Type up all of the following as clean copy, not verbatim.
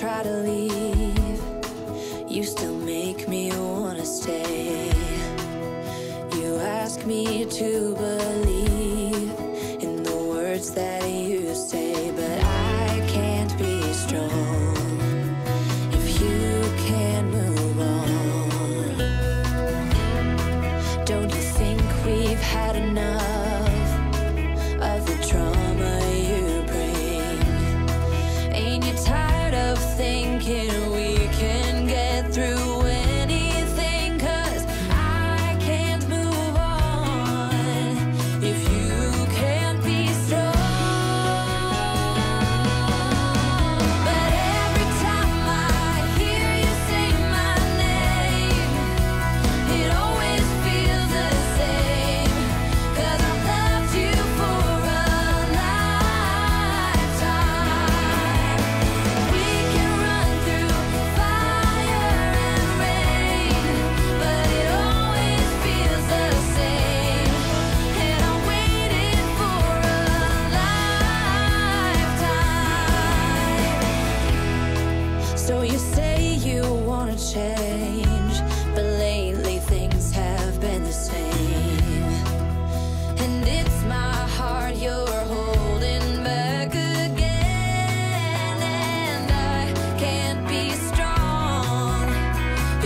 try to leave, you still make me wanna stay. You ask me to believe in the words that you say, but I can't be strong if you can't move on. Don't you think we've had enough of the trauma you bring? Ain't you tired of thinking we can get through anything? 'Cause I can't move on if you can't be strong. But every time I hear you say my name, it always feels the same, 'cause I loved you for a lifetime. We can run through fire and rain, but it always feels the same, and I waited for a lifetime. So you say you wanna change, but lately things have been the same, and it's my heart you're holding back again. And I can't be strong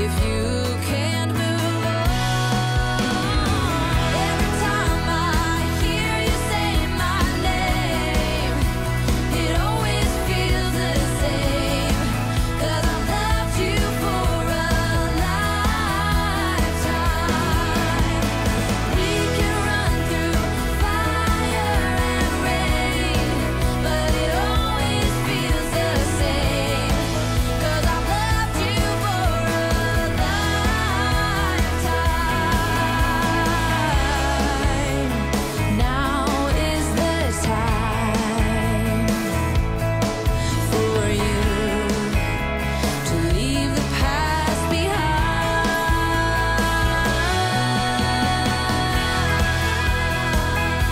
if you can't move on. Every time I hear you say my name, it always feels the same, 'cause I loved you for a lifetime. We can run through fire and rain, but it always feels the same, 'cause I loved you for a lifetime. Now is the time for you to leave the past behind. We can run through fire and rain, but it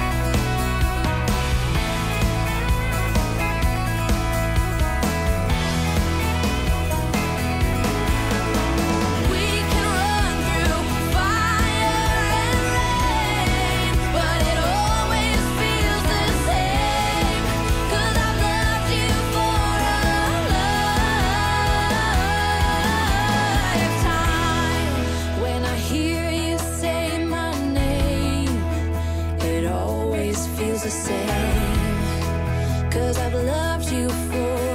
always feels the same, 'cause I loved you for a lifetime. When I hear you say my name, it always feels the same, 'cause I've loved you for a lifetime.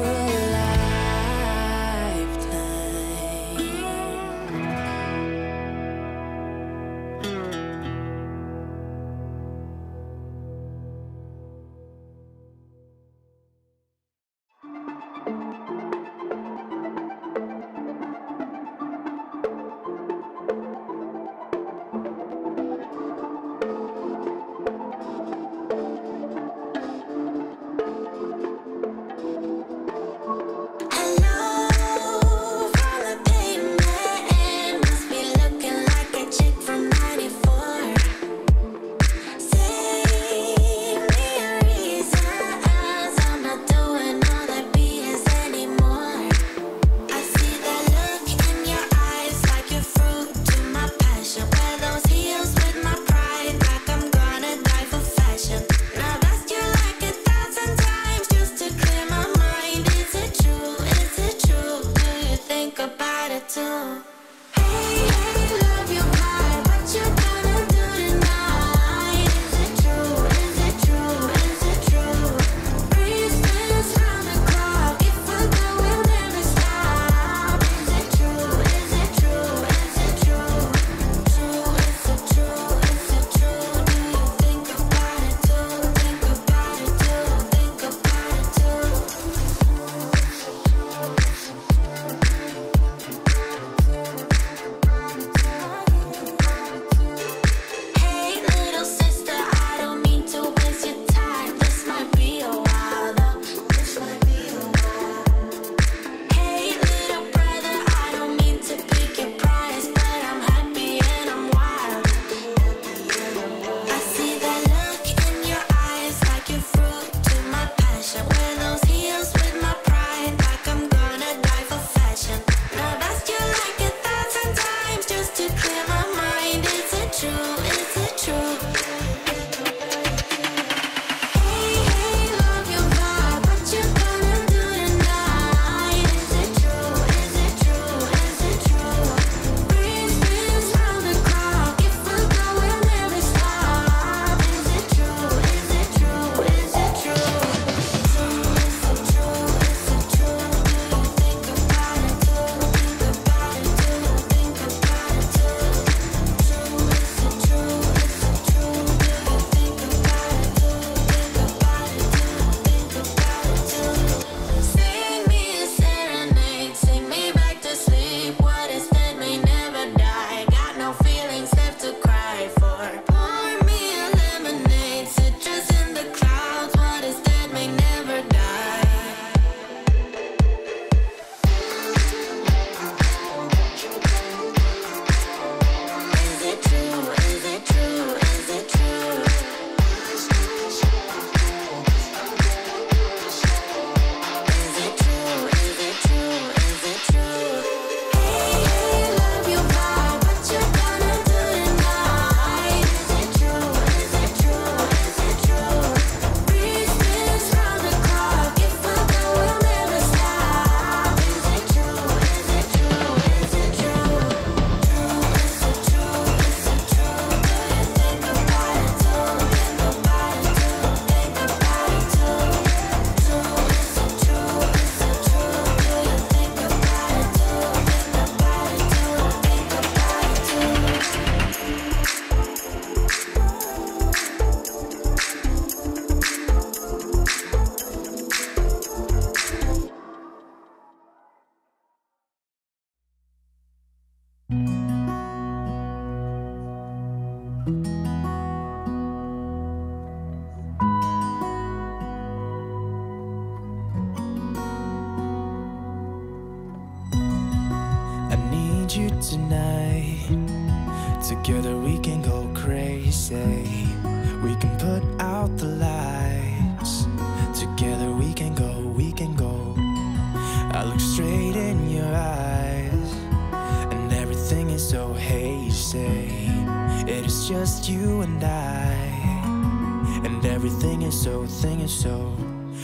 say we can put out the lights. Together we can go, we can go. I look straight in your eyes, and everything is so hazy. It is just you and I, and everything is so, thing is so.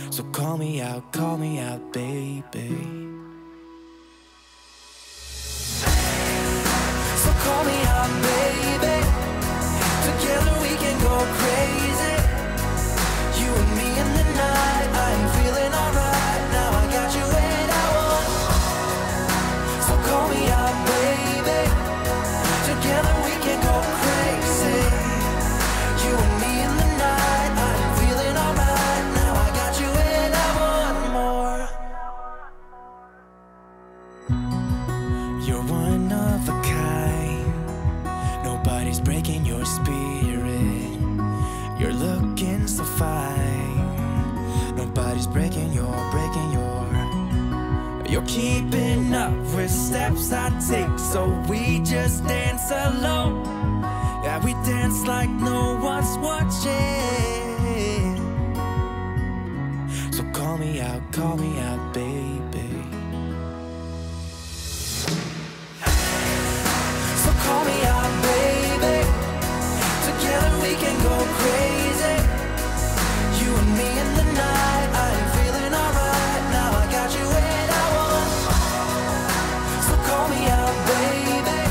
So call me out, baby. Call me up, baby. Together we can go crazy. You and me in the night. I'm feeling alright. Now I got you and I want. So call me up, baby. Together we can go crazy. You and me in the night. I'm feeling alright. Now I got you and I want more. You're one of a kind. Nobody's breaking your spirit. You're looking so fine. Nobody's breaking your. You're keeping up with steps I take, so we just dance alone. Yeah, we dance like no one's watching. So call me out, baby. So call me out, baby. We can go crazy. You and me in the night. I'm feeling alright. Now I got you and I want. So call me out, baby.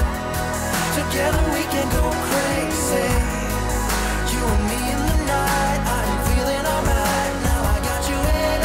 Together we can go crazy. You and me in the night. I'm feeling alright. Now I got you and I want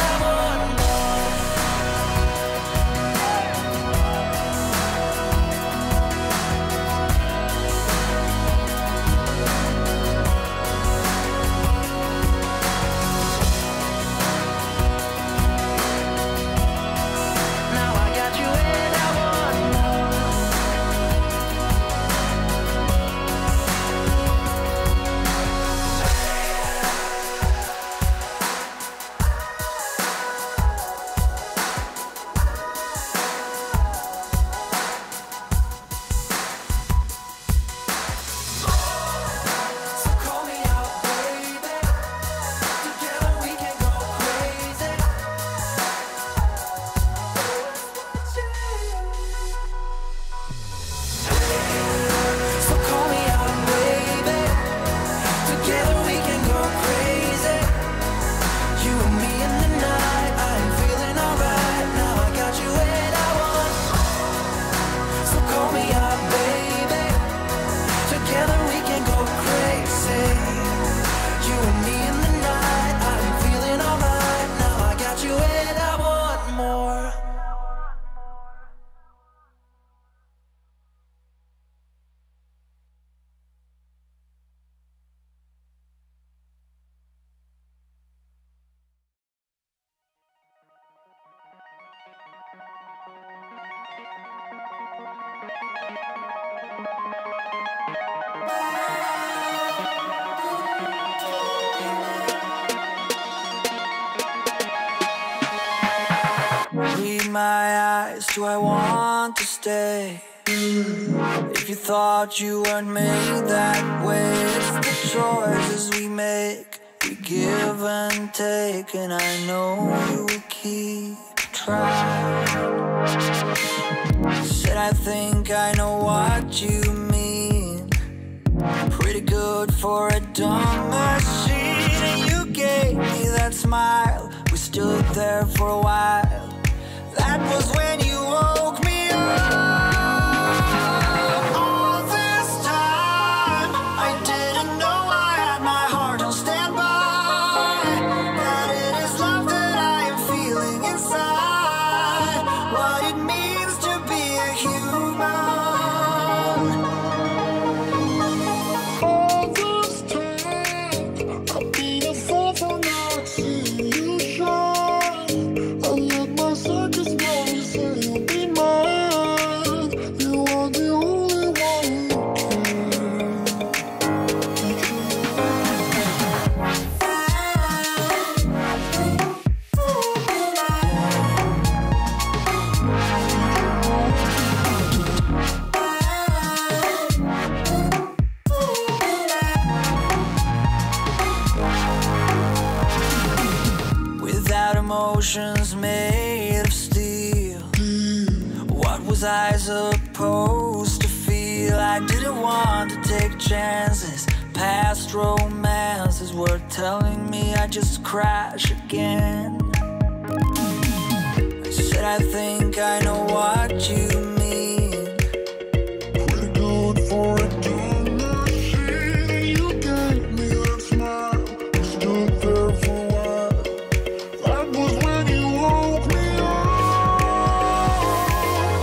do I want to stay? If you thought you weren't made that way, it's the choices we make. We give and take, and I know you will keep trying. Said I think I know what you mean. Pretty good for a dumb machine. And you gave me that smile. We stood there for a while. That was when you woke me up. All this time I didn't know I had my heart on standby, that it is love that I am feeling inside, what it means to be a human. All this time I'll be the faithful now to you shine. I'll let my circus. You'll be emotions made of steel. What was I supposed to feel? I didn't want to take chances. Past romances were telling me I just crash again. I said I think I know what you mean. Pretty good for a dumb machine. You gave me that smile, stood there for a while. That was when you woke me up.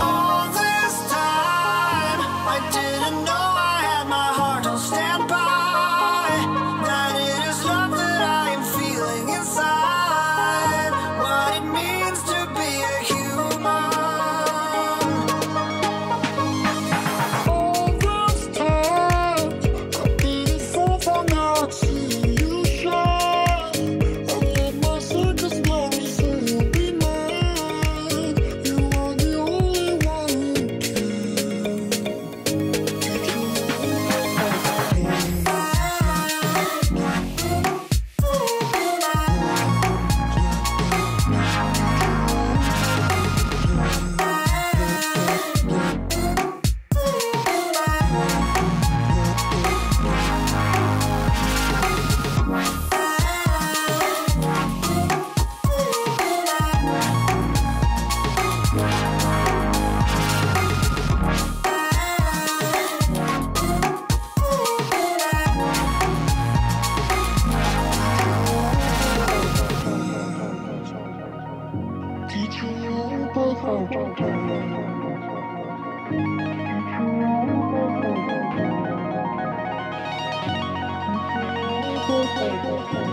All this time I didn't know I had my heart on standby.